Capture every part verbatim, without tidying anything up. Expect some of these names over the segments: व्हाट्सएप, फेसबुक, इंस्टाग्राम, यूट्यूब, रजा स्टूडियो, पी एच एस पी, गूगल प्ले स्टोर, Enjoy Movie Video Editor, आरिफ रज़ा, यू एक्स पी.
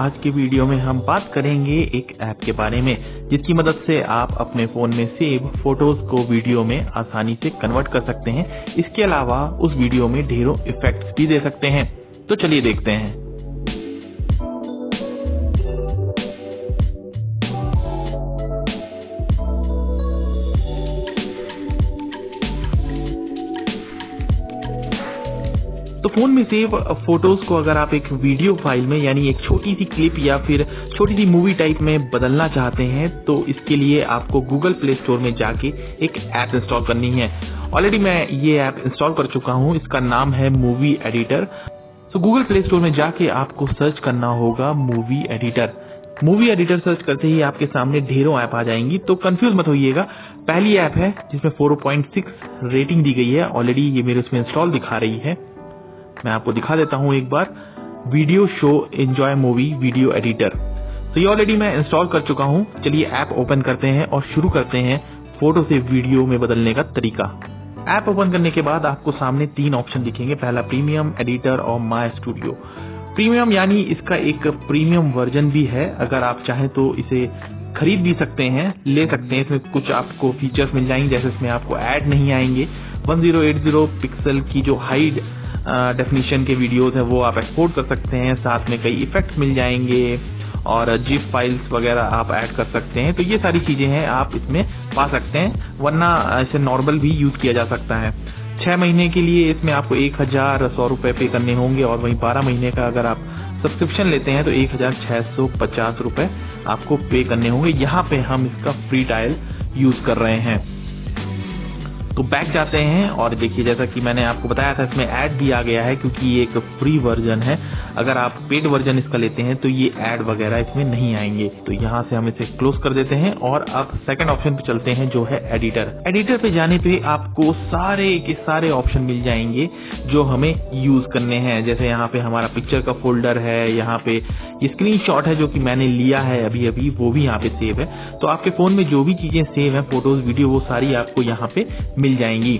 आज के वीडियो में हम बात करेंगे एक ऐप के बारे में जिसकी मदद से आप अपने फोन में सेव फोटोज को वीडियो में आसानी से कन्वर्ट कर सकते हैं। इसके अलावा उस वीडियो में ढेरों इफेक्ट्स भी दे सकते हैं। तो चलिए देखते हैं। तो फोन में सेव फोटोज को अगर आप एक वीडियो फाइल में यानी एक छोटी सी क्लिप या फिर छोटी सी मूवी टाइप में बदलना चाहते हैं तो इसके लिए आपको गूगल प्ले स्टोर में जाके एक ऐप इंस्टॉल करनी है। ऑलरेडी मैं ये ऐप इंस्टॉल कर चुका हूँ, इसका नाम है मूवी एडिटर। तो गूगल प्ले स्टोर में जाके आपको सर्च करना होगा movie editor. Movie editor search करते ही आपके सामने ढेरों ऐप आ जाएंगी, तो कंफ्यूज मत होइएगा। पहली ऐप है जिसमें फोर पॉइंट सिक्स रेटिंग दी गई है, ऑलरेडी ये मेरे उसमें इंस्टॉल दिखा रही है। मैं आपको दिखा देता हूँ एक बार, video show enjoy movie video editor. तो ये ऑलरेडी मैं इंस्टॉल कर चुका हूँ। चलिए ऐप ओपन करते हैं और शुरू करते हैं फोटो से वीडियो में बदलने का तरीका। ऐप ओपन करने के बाद आपको सामने तीन ऑप्शन दिखेंगे, पहला प्रीमियम, एडिटर और माय स्टूडियो। प्रीमियम यानी इसका एक प्रीमियम वर्जन भी है, अगर आप चाहें तो इसे खरीद भी सकते हैं, ले सकते हैं। इसमें कुछ आपको फीचर्स मिल जाएंगे, जैसे इसमें आपको ऐड नहीं आएंगे। One zero eight zero pixel की जो हाइड डेफिनेशन के वीडियोस हैं वो आप एक्सपोर्ट कर सकते हैं, साथ में कई इफेक्ट्स मिल जाएंगे और जिप फाइल्स वगैरह आप ऐड कर सकते हैं। तो ये सारी चीजें हैं आप इसमें पा सकते हैं, वरना इसे नॉर्मल भी यूज किया जा सकता है। छह महीने के लिए इसमें आपको एक हजार सौ रुपए पे करने होंगे और वहीं बारह महीने का अगर आप सब्सक्रिप्शन लेते हैं तो एक हजार छह सौ पचास रुपए आपको पे करने होंगे। यहाँ पे हम इसका फ्री ट्रायल यूज कर रहे हैं। तो बैक जाते हैं और देखिए, जैसा कि मैंने आपको बताया था इसमें ऐड भी आ गया है क्योंकि ये एक फ्री वर्जन है। अगर आप पेड वर्जन इसका लेते हैं तो ये ऐड वगैरह इसमें नहीं आएंगे। तो यहाँ से हम इसे क्लोज कर देते हैं और अब सेकंड ऑप्शन पे चलते हैं जो है एडिटर। एडिटर पे जाने पे आपको सारे के सारे ऑप्शन मिल जाएंगे जो हमें यूज करने हैं। जैसे यहाँ पे हमारा पिक्चर का फोल्डर है, यहाँ पे स्क्रीन शॉट है जो कि मैंने लिया है अभी अभी, वो भी यहाँ पे सेव है। तो आपके फोन में जो भी चीजें सेव है, फोटोज वीडियो, वो सारी आपको यहाँ पे मिल जाएंगी।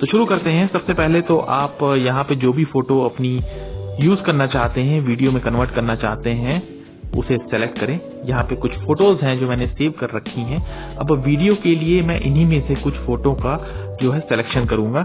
तो शुरू करते हैं। सबसे पहले तो आप यहाँ पे जो भी फोटो अपनी यूज करना चाहते हैं, वीडियो में कन्वर्ट करना चाहते हैं, उसे सेलेक्ट करें। यहाँ पे कुछ फोटोज हैं जो मैंने सेव कर रखी हैं। अब वीडियो के लिए मैं इन्हीं में से कुछ फोटो का जो है सिलेक्शन करूंगा।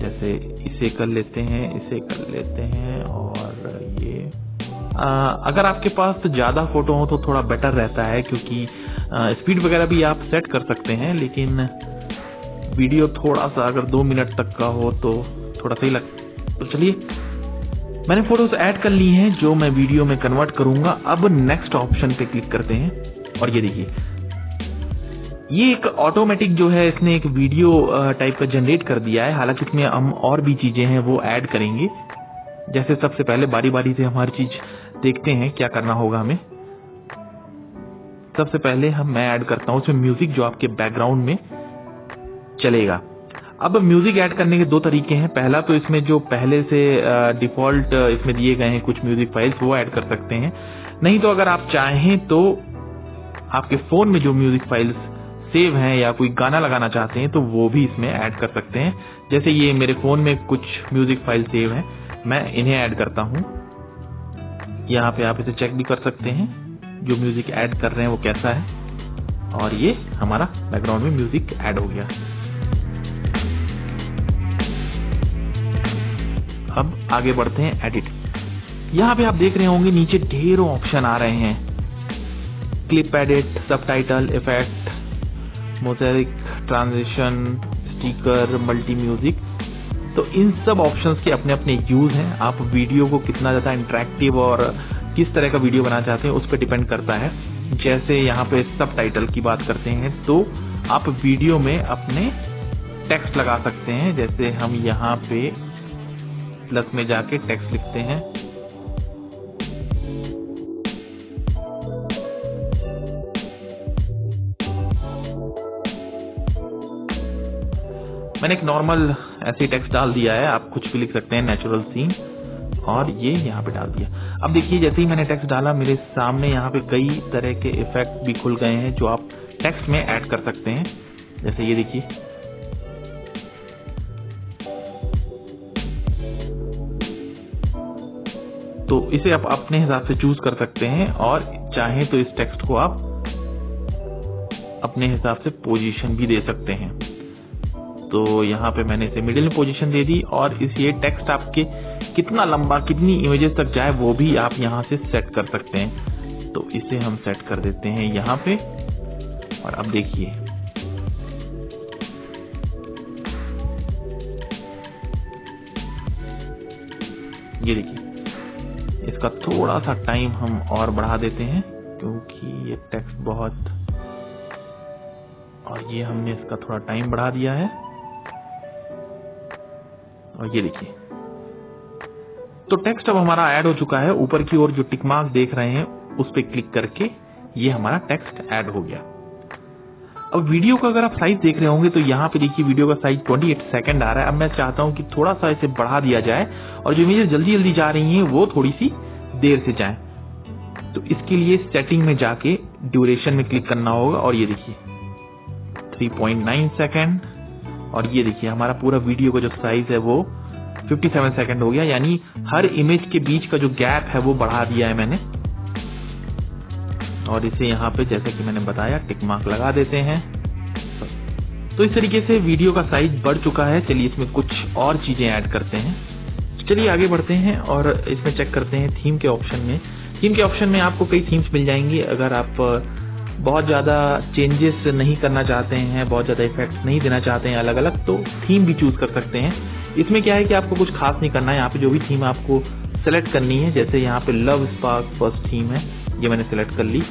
जैसे इसे कर लेते हैं, इसे कर लेते हैं और ये आ, अगर आपके पास तो ज्यादा फोटो हो तो थोड़ा बेटर रहता है क्योंकि स्पीड वगैरह भी आप सेट कर सकते हैं, लेकिन वीडियो थोड़ा सा अगर दो मिनट तक का हो तो थोड़ा सही लग। तो चलिए मैंने फोटोज ऐड कर ली हैं जो मैं वीडियो में कन्वर्ट करूंगा। अब नेक्स्ट ऑप्शन पे क्लिक करते हैं और ये देखिए, ये एक ऑटोमेटिक जो है इसने एक वीडियो टाइप का जनरेट कर दिया है। हालांकि इसमें हम और भी चीजें हैं वो ऐड करेंगे। जैसे सबसे पहले बारी बारी से हम हर चीज देखते हैं क्या करना होगा हमें। सबसे पहले हम मैं ऐड करता हूँ उसमें म्यूजिक जो आपके बैकग्राउंड में चलेगा। अब म्यूजिक ऐड करने के दो तरीके हैं। पहला तो इसमें जो पहले से डिफॉल्ट इसमें दिए गए हैं कुछ म्यूजिक फाइल्स वो ऐड कर सकते हैं, नहीं तो अगर आप चाहें तो आपके फोन में जो म्यूजिक फाइल्स सेव हैं या कोई गाना लगाना चाहते हैं तो वो भी इसमें ऐड कर सकते हैं। जैसे ये मेरे फोन में कुछ म्यूजिक फाइल सेव हैं, मैं इन्हें ऐड करता हूं। यहाँ पे आप इसे चेक भी कर सकते हैं जो म्यूजिक ऐड कर रहे हैं वो कैसा है, और ये हमारा बैकग्राउंड में म्यूजिक ऐड हो गया। अब आगे बढ़ते हैं एडिट। यहाँ पे आप देख रहे होंगे नीचे ढेरों ऑप्शन आ रहे हैं, clip edit, subtitle, effect, mosaic, transition, sticker, multi music. तो इन सब ऑप्शंस के अपने अपने यूज हैं। आप वीडियो को कितना ज्यादा इंटरेक्टिव और किस तरह का वीडियो बनाना चाहते हैं उस पर डिपेंड करता है। जैसे यहाँ पे सबटाइटल की बात करते हैं तो आप वीडियो में अपने टेक्स्ट लगा सकते हैं। जैसे हम यहाँ पे प्लस में जाके टेक्स्ट लिखते हैं, मैंने एक नॉर्मल ऐसे टेक्स्ट डाल दिया है, आप कुछ भी लिख सकते हैं, नेचुरल सीन, और ये यहाँ पे डाल दिया। अब देखिए जैसे ही मैंने टेक्स्ट डाला मेरे सामने यहाँ पे कई तरह के इफेक्ट भी खुल गए हैं जो आप टेक्स्ट में ऐड कर सकते हैं। जैसे ये देखिए, तो इसे आप अपने हिसाब से चूज कर सकते हैं और चाहें तो इस टेक्स्ट को आप अपने हिसाब से पोजीशन भी दे सकते हैं। तो यहाँ पे मैंने इसे मिडिल में पोजीशन दे दी और इस ये टेक्स्ट आपके कितना लंबा कितनी इमेजेस तक जाए वो भी आप यहाँ से सेट कर सकते हैं। तो इसे हम सेट कर देते हैं यहाँ पे और अब देखिए ये देखिए इसका थोड़ा सा टाइम हम और बढ़ा देते हैं क्योंकि ये टेक्स्ट बहुत और ये हमने इसका थोड़ा टाइम बढ़ा दिया है और ये देखिए तो टेक्स्ट अब हमारा ऐड हो चुका है। ऊपर की ओर जो टिक मार्क देख रहे हैं उस पर क्लिक करके ये हमारा टेक्स्ट ऐड हो गया। अब वीडियो का अगर आप साइज देख रहे होंगे तो यहाँ पे देखिए वीडियो का साइज अट्ठाईस सेकंड आ रहा है। अब मैं चाहता हूँ कि थोड़ा सा इसे बढ़ा दिया जाए और जो इमेजेस जल्दी जल्दी जा रही हैं वो थोड़ी सी देर से जाएं। तो इसके लिए सेटिंग में जाके ड्यूरेशन में क्लिक करना होगा और ये देखिए तीन पॉइंट नौ सेकंड और ये देखिए हमारा पूरा वीडियो का जो साइज है वो सत्तावन सेकंड हो गया, यानी हर इमेज के बीच का जो गैप है वो बढ़ा दिया है मैंने। और इसे यहाँ पे जैसे कि मैंने बताया टिक मार्क लगा देते हैं। तो इस तरीके से वीडियो का साइज बढ़ चुका है। चलिए इसमें कुछ और चीजें ऐड करते हैं। चलिए आगे बढ़ते हैं और इसमें चेक करते हैं थीम के ऑप्शन में। थीम के ऑप्शन में आपको कई थीम्स मिल जाएंगी। अगर आप बहुत ज़्यादा चेंजेस नहीं करना चाहते हैं, बहुत ज़्यादा इफेक्ट्स नहीं देना चाहते हैं अलग अलग, तो थीम भी चूज कर सकते हैं। इसमें क्या है कि आपको कुछ खास नहीं करना है। यहाँ पे जो भी थीम आपको सेलेक्ट करनी है, जैसे यहाँ पे लव स्पार्क फर्स्ट थीम है, ये मैंने सेलेक्ट कर ली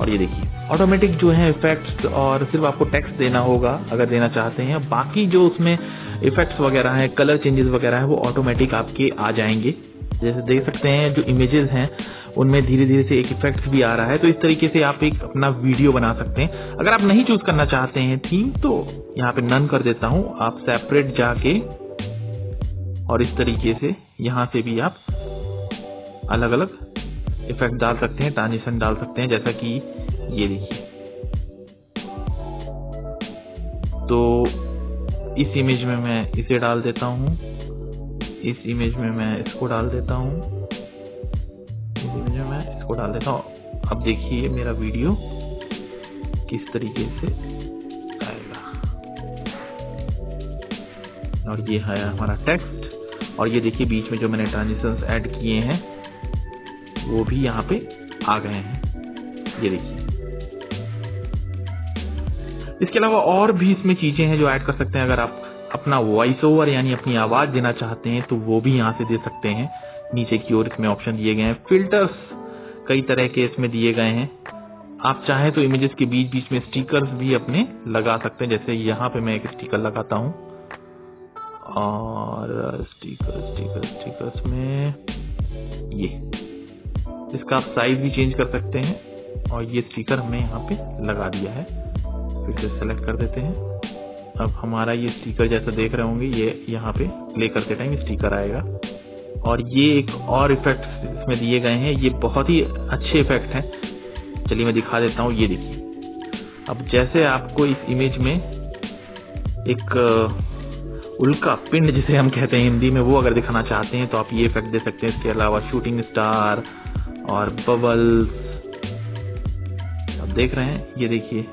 और ये देखिए ऑटोमेटिक जो है इफेक्ट्स और सिर्फ आपको टेक्स्ट देना होगा अगर देना चाहते हैं। बाकी जो उसमें इफेक्ट्स वगैरह है, कलर चेंजेस वगैरह है, वो ऑटोमेटिक आपके आ जाएंगे। जैसे देख सकते हैं जो इमेजेस हैं उनमें धीरे धीरे से एक इफेक्ट भी आ रहा है। तो इस तरीके से आप एक अपना वीडियो बना सकते हैं। अगर आप नहीं चूज करना चाहते हैं थीम तो यहाँ पे नन कर देता हूँ। आप सेपरेट जाके और इस तरीके से यहाँ से भी आप अलग अलग इफेक्ट डाल सकते हैं, ट्रांजिशन डाल सकते हैं, जैसा कि ये देखिए। तो इस इमेज में मैं इसे डाल देता हूँ, इस इमेज में मैं इसको डाल देता हूँ, इस इमेज में मैं इसको डाल देता हूँ। अब देखिए मेरा वीडियो किस तरीके से आएगा। और ये है हमारा टेक्स्ट और ये देखिए बीच में जो मैंने ट्रांजिशंस ऐड किए हैं वो भी यहाँ पे आ गए हैं, ये देखिए। इसके अलावा और भी इसमें चीजें हैं जो ऐड कर सकते हैं। अगर आप अपना वॉइस ओवर यानी अपनी आवाज देना चाहते हैं तो वो भी यहाँ से दे सकते हैं। नीचे की ओर इसमें ऑप्शन दिए गए हैं, फिल्टर्स कई तरह के इसमें दिए गए हैं। आप चाहें तो इमेजेस के बीच बीच में स्टिकर्स भी अपने लगा सकते हैं। जैसे यहाँ पे मैं एक स्टिकर लगाता हूँ और स्टिकर स्टिकर स्टिकर्स में ये इसका आप साइज भी चेंज कर सकते हैं और ये स्टिकर हमने यहाँ पे लगा दिया है। फिर से सेलेक्ट कर देते हैं। अब हमारा ये स्टिकर जैसा देख रहे होंगे ये यहाँ पे प्ले करते टाइम स्टिकर आएगा। और ये एक और इफेक्ट इसमें दिए गए हैं, ये बहुत ही अच्छे इफेक्ट हैं। चलिए मैं दिखा देता हूँ, ये देखिए। अब जैसे आपको इस इमेज में एक उल्का पिंड जिसे हम कहते हैं हिंदी में, वो अगर दिखाना चाहते हैं तो आप ये इफेक्ट दे सकते हैं। इसके अलावा शूटिंग स्टार और बबल्स आप देख रहे हैं, ये देखिए।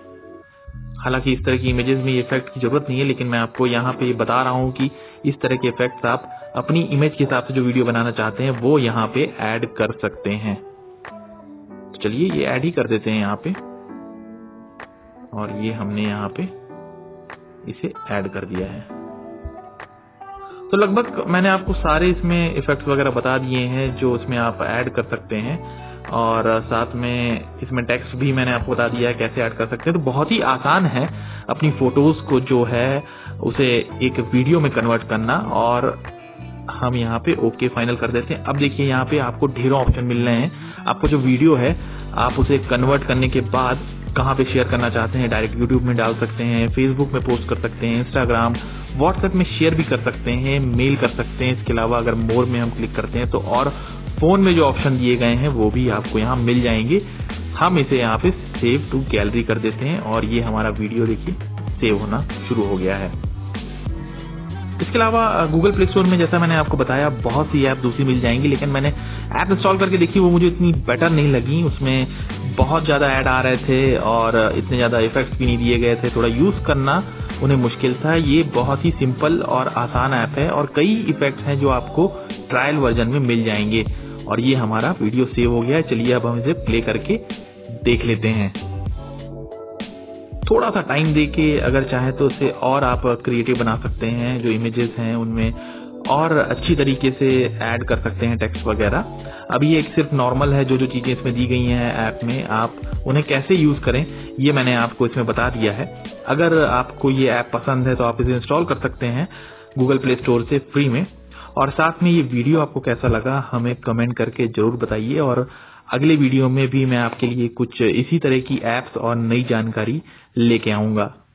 हालांकि इस तरह की इमेजेस में ये इफेक्ट की जरूरत नहीं है, लेकिन मैं आपको यहाँ पे बता रहा हूँ कि इस तरह के इफेक्ट्स आप अपनी इमेज के हिसाब से जो वीडियो बनाना चाहते हैं वो यहाँ पे ऐड कर सकते हैं। तो चलिए ये ऐड ही कर देते हैं यहाँ पे और ये हमने यहाँ पे इसे ऐड कर दिया है। तो लगभग मैंने आपको सारे इसमें इफेक्ट्स वगैरह बता दिए हैं जो इसमें आप ऐड कर सकते हैं और साथ में इसमें टेक्स्ट भी मैंने आपको बता दिया है कैसे ऐड कर सकते हैं। तो बहुत ही आसान है अपनी फोटोज को जो है उसे एक वीडियो में कन्वर्ट करना। और हम यहाँ पे ओके फाइनल कर देते हैं। अब देखिए यहाँ पे आपको ढेरों ऑप्शन मिल रहे हैं। आपको जो वीडियो है आप उसे कन्वर्ट करने के बाद कहाँ पे शेयर करना चाहते हैं, डायरेक्ट यूट्यूब में डाल सकते हैं, फेसबुक में पोस्ट कर सकते हैं, इंस्टाग्राम व्हाट्सएप में शेयर भी कर सकते हैं, मेल कर सकते हैं। इसके अलावा अगर मोर में हम क्लिक करते हैं तो और फोन में जो ऑप्शन दिए गए हैं वो भी आपको यहाँ मिल जाएंगे। हम इसे यहाँ पे सेव टू गैलरी कर देते हैं और ये हमारा वीडियो देखिए सेव होना शुरू हो गया है। इसके अलावा गूगल प्ले स्टोर में जैसा मैंने आपको बताया बहुत सी ऐप दूसरी मिल जाएंगी, लेकिन मैंने ऐप इंस्टॉल करके देखी वो मुझे इतनी बेटर नहीं लगी। उसमें बहुत ज़्यादा ऐड आ रहे थे और इतने ज़्यादा इफेक्ट्स भी नहीं दिए गए थे, थोड़ा यूज़ करना उन्हें मुश्किल था। ये बहुत ही सिंपल और आसान ऐप है और कई इफेक्ट्स हैं जो आपको ट्रायल वर्जन में मिल जाएंगे। और ये हमारा वीडियो सेव हो गया है, चलिए अब हम इसे प्ले करके देख लेते हैं। थोड़ा सा टाइम देके अगर चाहे तो इसे और आप क्रिएटिव बना सकते हैं, जो इमेजेस हैं उनमें और अच्छी तरीके से ऐड कर सकते हैं टेक्स्ट वगैरह। अभी ये एक सिर्फ नॉर्मल है, जो जो चीज़ें इसमें दी गई हैं ऐप में आप उन्हें कैसे यूज़ करें ये मैंने आपको इसमें बता दिया है। अगर आपको ये ऐप पसंद है तो आप इसे इंस्टॉल कर सकते हैं गूगल प्ले स्टोर से फ्री में। और साथ में ये वीडियो आपको कैसा लगा हमें कमेंट करके ज़रूर बताइए, और अगले वीडियो में भी मैं आपके लिए कुछ इसी तरह की ऐप्स और नई जानकारी लेके आऊँगा।